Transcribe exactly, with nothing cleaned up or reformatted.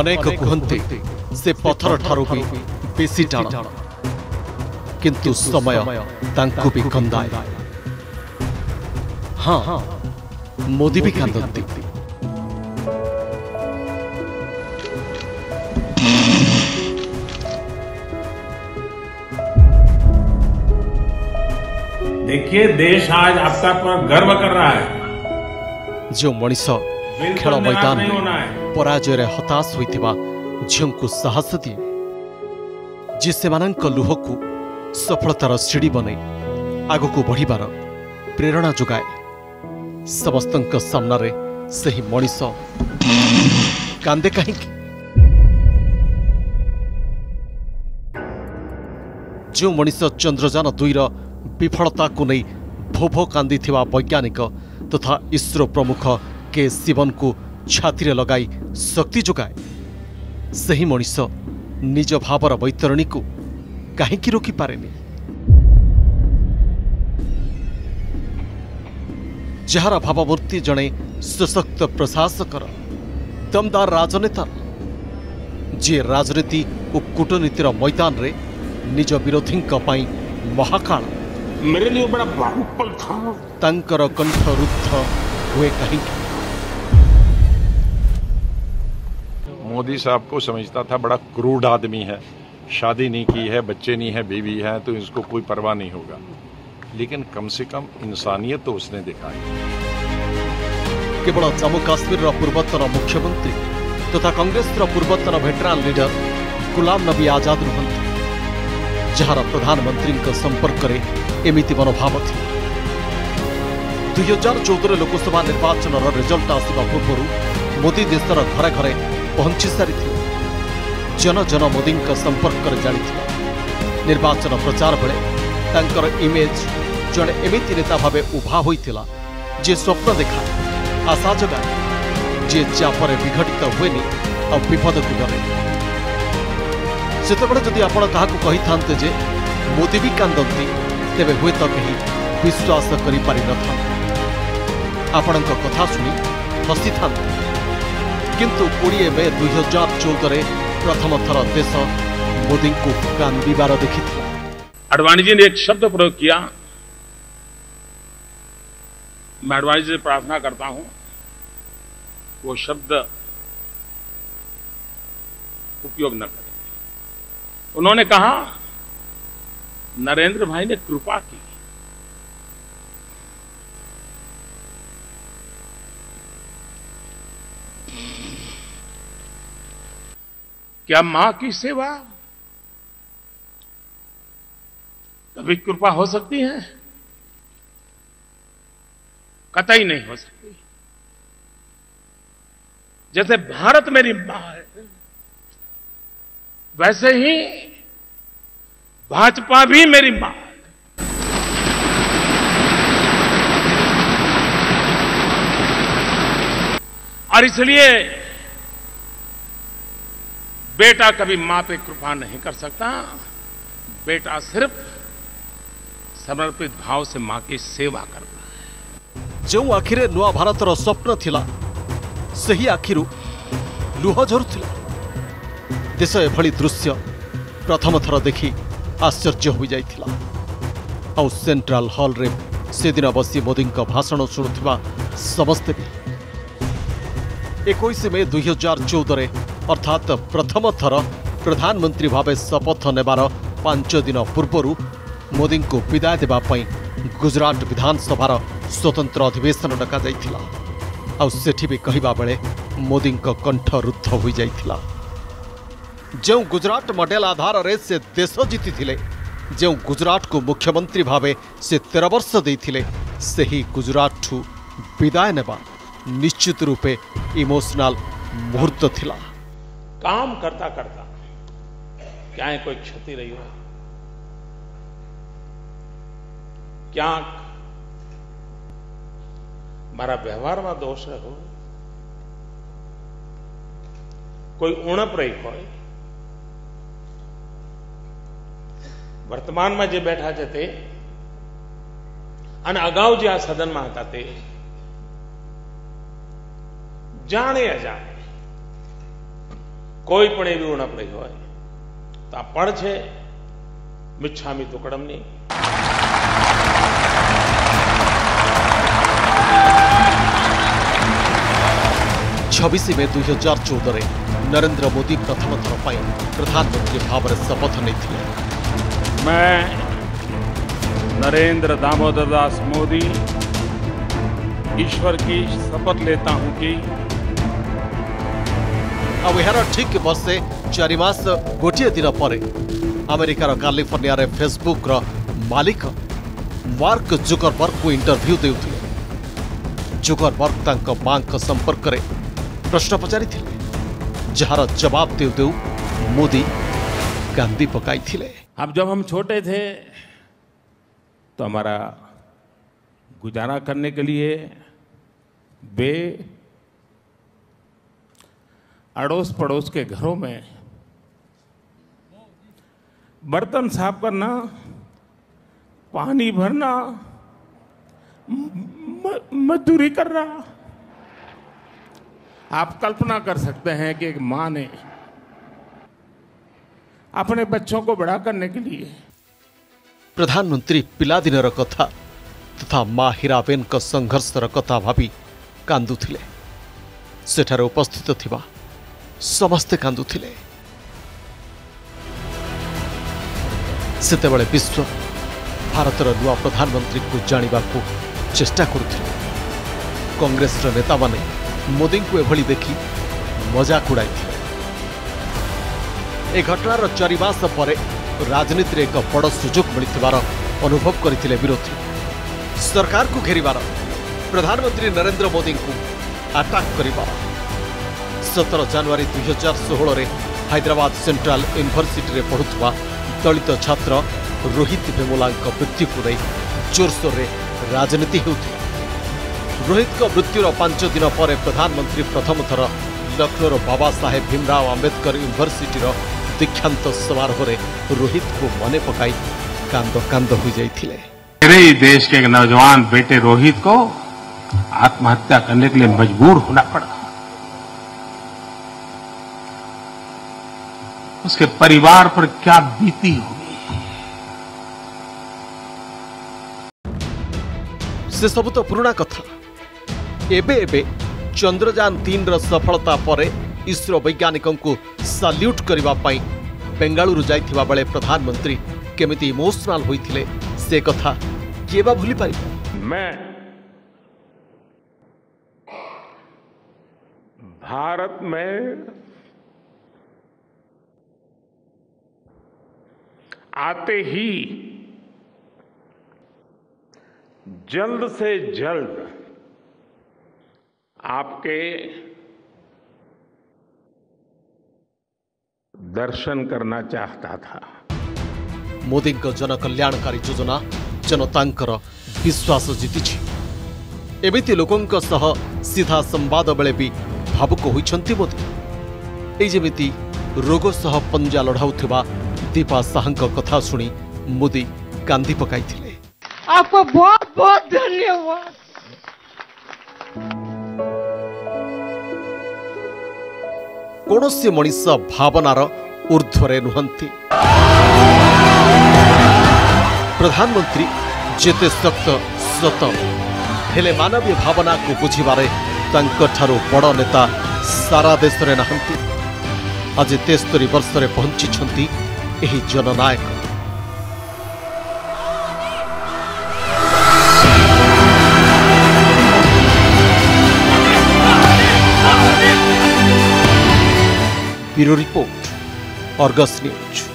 अनेक कहते से पथर ठारू भी बेसी टाण, किंतु समय तांकु भी कंदाए। हाँ मोदी भी कांदती। देखिए देश आज आपका पर गर्व कर रहा है। जो मनीष खेल मैदान में पराजय हताश होता झींकु साहस दिए, जी से लुह को सफलतार सीढ़ी बने आग को बढ़िबार प्रेरणा जोगाए। समस्त सामना रे सही मनीष कांदे कहीं। जो मनीष चंद्रयान दुईर विफलता को नहीं भोभो कांदी थिवा वैज्ञानिक तथा तो इसरो प्रमुख के शिवन को छाती लगाई शक्ति जोगाए, सही मनीष निज भावर बैतरणी को कहीं रोकी पारेनी। जहार भावमूर्ति जड़े सशक्त प्रशासकर, दमदार राजनेता, जे राजनीति और कूटनीतिर मैदान रे निज विरोधी महाकाल मेरे लिए बड़ा बाहुबल था। तंकर कंठ रुद्ध हुए कहीं। मोदी साहब को समझता था बड़ा क्रूड आदमी है, शादी नहीं की है, बच्चे नहीं है, बीवी है, तो इसको कोई परवाह नहीं होगा, लेकिन कम से कम इंसानियत तो उसने दिखाई। केवल जम्मू काश्मीर पूर्वतन मुख्यमंत्री तथा तो कांग्रेस पूर्वतन वेटरान लीडर गुलाम नबी आजाद रुहंती, जहार प्रधानमंत्री संपर्क में एमती मनोभाव थी। दुई हजार चौदह लोकसभा निर्वाचन रिजल्ट आसवा पूर्व मोदी देशर घरे घरे पहुंची सारी जन जन मोदी संपर्क में जानी। निर्वाचन प्रचार बेले तांकर इमेज जड़े एमती नेता भाव उभा होता जे स्वप्न देखा, आशा जगाए, जे चापर विघटित हुए आ विपद को डरे। सेतबड़े जदि आपण काहाकु कही थांते जे मोदी भी कांदती तेबे हुए तो कहीं विश्वास करी पारि न था। आपणक कथा सुनी हसी था, किंतु बीस मे दो हज़ार चौदह रे प्रथम थर देश मोदी को कांदीबार देखी। आडवाणी जी ने एक शब्द प्रयोग किया, मैं आडवाणी जी से प्रार्थना करता हूं वो शब्द उपयोग न करें। उन्होंने कहा नरेंद्र भाई ने कृपा की। क्या मां की सेवा कभी कृपा हो सकती है? कतई नहीं हो सकती। जैसे भारत मेरी मां है, वैसे ही भाजपा भी मेरी मां। और इसलिए बेटा कभी मां पे कृपा नहीं कर सकता, बेटा सिर्फ समर्पित भाव से मां की सेवा करता है। जो आखिरे नवा भारतर स्वप्न थिला सही आखिरु लुह झरुथिला। देश एभली दृश्य प्रथम थर देखी आश्चर्य हो जाइथिला। आ सेंट्रल हॉल रे से दिन बसी मोदी का भाषण सुनुवा समस्ते भी। इक्कीस मे दो हज़ार चौदह रे अर्थात प्रथम थर प्रधानमंत्री भावे शपथ नेबार पांच दिन पूर्व मोदी को विदाय देबा पई गुजरात विधानसभार स्वतंत्र अधिवेशन डका जाइथिला। आ सेठी भी कहिबा बेले मोदी का कंठ रुद्ध हो जाइथिला। जो गुजरात मॉडल आधार रे से देश जीति थिले, जो गुजरात को मुख्यमंत्री भावे से तेरह वर्ष देथिले, सही गुजरात ठू विदाय नेबा निश्चित रूपे इमोशनल मुहूर्त थिला। काम करता करता क्या है कोई क्षति रही हो, क्या मारा व्यवहार में दोष हो, कोई उणप रही हो। वर्तमान में जे बैठा थे अने अगाऊ जे आ सदन में हता ते जाने अजाने કોઈપણ એવી ઉણપ હોય તો આ પણ છે મિચ્છામી દુક્કડમની। छब्बीस मे दुई हजार चौदह नरेंद्र मोदी प्रथम थर पर प्रधानमंत्री भाव में शपथ नहीं। मैं नरेंद्र दामोदर दास मोदी ईश्वर की शपथ लेता हूं कि अब यार ठीक वर्षे चारिमास गोटे दिन पर अमेरिकार कैलिफोर्निया फेसबुक मालिक मार्क जुकरबर्ग को इंटरव्यू देउथिले। जुकरबर्ग तांका मांक संपर्क में प्रश्न पचारी जार जवाब देव देव मोदी गांधी पकाई थी। अब जब हम छोटे थे तो हमारा गुजारा करने के लिए वे अड़ोस पड़ोस के घरों में बर्तन साफ करना, पानी भरना, मजदूरी करना। आप कल्पना कर सकते हैं कि एक मां ने अपने बच्चों को बड़ा करने के लिए। प्रधानमंत्री पिलादिन कथा तथा मां हीराबेन का संघर्ष कथा भावी कांदुथिले। सेठारे उपस्थित थिबा समस्ते कांदुथिले। सेतेबेले विश्व भारतर नुआ प्रधानमंत्री को जानिबाकू चेष्टा करुथिले। कांग्रेस रा नेता माने मोदी को एभली देखी मजाक उड़ाई थी। ए घटनार चारिमास परे राजनीति एक बड़ सुजोग मिलथिबार अनुभव करथिले विरोधी। सरकार को घेरिबार, प्रधानमंत्री नरेंद्र मोदी को आटाक करिबार। सत्रह जनवरी दुई हजार षोह हैदराबाद सेंट्रल यूनिवर्सिटी में पढ़ुवा दलित छात्र रोहित वेमुला मृत्यु को नहीं जोरसोर राजनीति होता। रोहित मृत्युर पांच दिन पर प्रधानमंत्री प्रथम थर लखनऊ बाबा साहेब भीमराव आंबेडकर यूनिवर्सिटी दीक्षांत समारोह रोहित को मने पकाई कांद कांद हो जाए। मेरे ही देश के नौजवान बेटे रोहित को आत्महत्या करने के लिए मजबूर होना पड़ा। उसके परिवार पर क्या बीती होगी। से सब तो पुराना कथा। एबे एबे चंद्रयान तीन रा सफलता परे इसरो वैज्ञानिकों को सैल्यूट करबा पई बेंगालुरु जाइथिबा बेले प्रधानमंत्री केमिति इमोशनल होइथिले से कथा केबा भूली पारि। मैं भारत में आते ही जल्द से जल्द आपके दर्शन करना चाहता था। मोदी का जन कल्याणकारी योजना जनता विश्वास जीति एमती लोकों सह सीधा संवाद बेले भी भावुक होती मोदी। यमि रोग सह पंजा लड़ाऊवा दीपा साहं कथा शुणी मोदी कांदी पकाई। आपको बहुत बहुत धन्यवाद। कौनसी मनीष भावनार ऊर्धरे नुहंती। प्रधानमंत्री जेते सक्त सत हेले मानवीय भावना को बुझीबारे बड़ नेता सारा देश में नहंती। आज तेस्तरी वर्ष में पहुंची एही जननायक। Bureau report, Argus news.